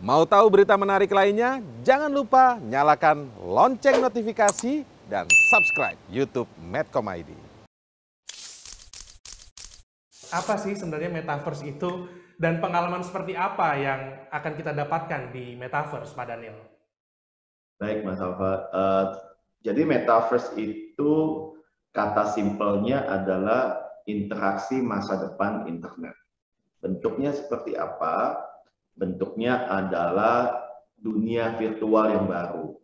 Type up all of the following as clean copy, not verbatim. Mau tahu berita menarik lainnya? Jangan lupa nyalakan lonceng notifikasi dan subscribe YouTube Medcom ID. Apa sih sebenarnya Metaverse itu dan pengalaman seperti apa yang akan kita dapatkan di Metaverse, Pak Daniel? Baik, Mas Alfa. Jadi Metaverse itu kata simpelnya adalah interaksi masa depan internet. Bentuknya seperti apa? Bentuknya adalah dunia virtual yang baru,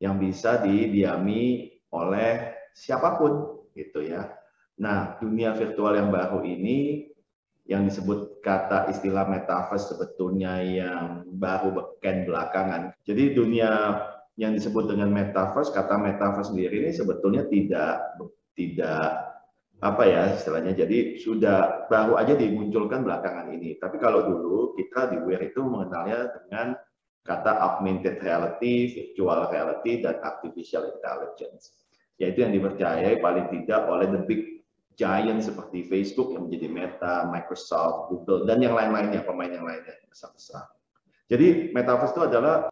yang bisa didiami oleh siapapun, gitu ya. Nah, dunia virtual yang baru ini, yang disebut kata istilah metaverse sebetulnya yang baru beken belakangan. Jadi dunia yang disebut dengan metaverse, kata metaverse sendiri ini sebetulnya tidak, istilahnya jadi sudah baru aja dimunculkan belakangan ini. Tapi kalau dulu kita di WIR itu mengenalnya dengan kata augmented reality, virtual reality, dan artificial intelligence. Yaitu yang dipercayai paling tidak oleh the big giant seperti Facebook yang menjadi Meta, Microsoft, Google, dan yang lain-lainnya, pemain yang lainnya yang besar-besar. Jadi metaverse itu adalah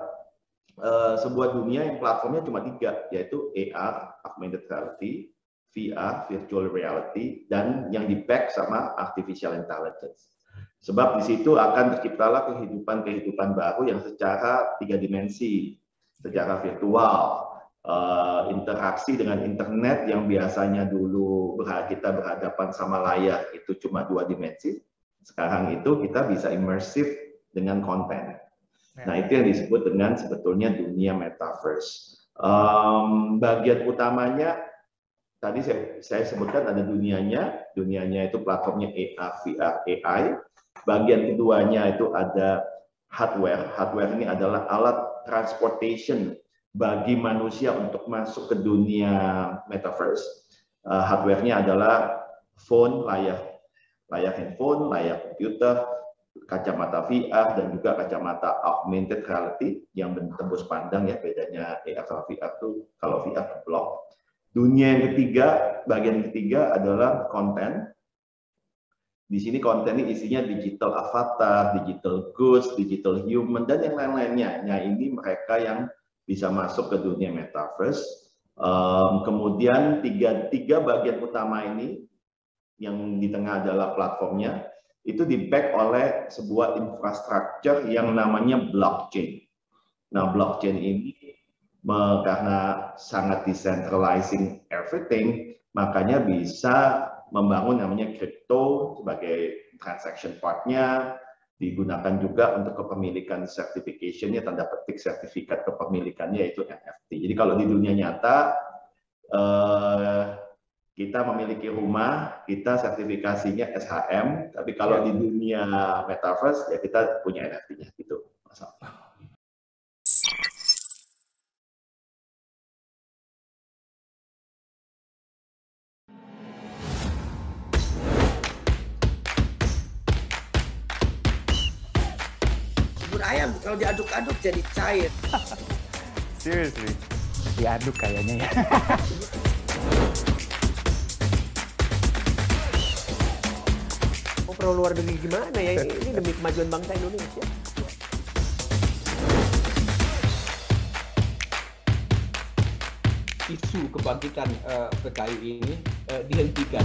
sebuah dunia yang platformnya cuma tiga, yaitu AR, augmented reality, VR, virtual reality, dan yang di-back sama artificial intelligence. Sebab di situ akan terciptalah kehidupan-kehidupan baru yang secara tiga dimensi, secara virtual, interaksi dengan internet yang biasanya dulu kita berhadapan sama layar itu cuma dua dimensi. Sekarang itu kita bisa imersif dengan konten. Nah, itu yang disebut dengan sebetulnya dunia metaverse. Bagian utamanya tadi saya sebutkan ada dunianya itu platformnya AR, VR, AI. Bagian keduanya itu ada hardware. Hardware ini adalah alat transportation bagi manusia untuk masuk ke dunia metaverse. Hardware-nya adalah phone, layar handphone, layar komputer, kacamata VR, dan juga kacamata augmented reality yang tembus pandang, ya bedanya AR sama VR itu kalau VR ke blok. Dunia yang ketiga, bagian ketiga adalah konten. Di sini konten ini isinya digital avatar, digital goods, digital human, dan yang lain-lainnya. Nah, ini mereka yang bisa masuk ke dunia metaverse. Kemudian tiga bagian utama ini, yang di tengah adalah platformnya, itu di-back oleh sebuah infrastruktur yang namanya blockchain. Nah, blockchain ini karena sangat decentralizing everything, makanya bisa membangun namanya crypto sebagai transaction part-nya, digunakan juga untuk kepemilikan certification-nya, tanda petik sertifikat kepemilikannya yaitu NFT. Jadi kalau di dunia nyata, kita memiliki rumah, kita sertifikasinya SHM, tapi kalau di dunia metaverse, ya kita punya NFT-nya, gitu. Masalah. Ayam kalau diaduk-aduk jadi cair. Seriously, diaduk kayaknya ya. Oh, perlu luar negeri gimana ya? Ini demi kemajuan bangsa Indonesia. Isu kebangkitan PKI ini dihentikan.